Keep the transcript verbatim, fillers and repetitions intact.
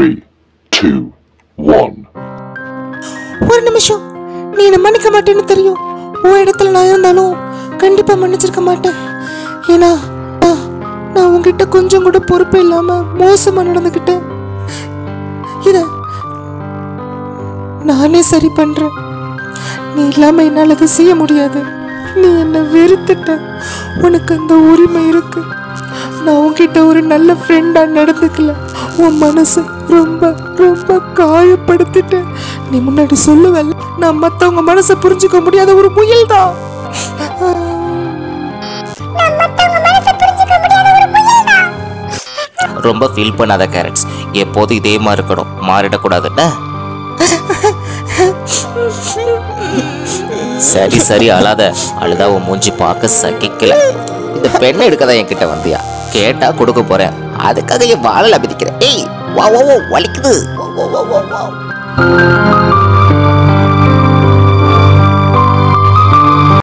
three, two, one. ஒரு நிமிஷம், நீ என்ன மன்னிக்க மாட்டேன்னு தெரியும். உன் இடத்துல நான் இருந்தாலும் கண்டிப்பா மன்னிச்சிருக்க மாட்டேன். ஏன்னா நான் உங்ககிட்ட கொஞ்சம் கூட பொறுப்பு இல்லாம மோசமா நடந்துகிட்டேன். இத நானே சரி பண்றேன். நீ இல்லாம என்னால் அதை செய்ய முடியாது. நீ என்னை வெறுத்துட்ட, உனக்கு அந்த உரிமை இருக்கு. நான் உன்கிட்ட ஒரு நல்ல ஃப்ரெண்டா நடந்துக்கல, உன் மனசு ரொம்ப ரொம்ப காயப்படுத்திட்டேன். நீ முன்னாடி சொல்லுவல்ல, நான் மற்றவங்க மனசை புரிஞ்சுக்க முடியாத ஒரு முயல் தான். ரொம்ப ஃபீல் பண்ணாத கேரட்ஸ், எப்போது இதே மாதிரி இருக்கணும், மாறிடக்கூடாதுல்ல. சரி சரி அழாத, அழுதா உன் மூஞ்சி பார்க்க சகிக்கல. இந்த பெண்ணை எடுக்கதான் என்கிட்ட வந்தியா? கேட்டா கொடுக்க போறேன், அதுக்காக என் வாழல மிதிக்கிறேன். ஏய் வா வா வலிக்குது.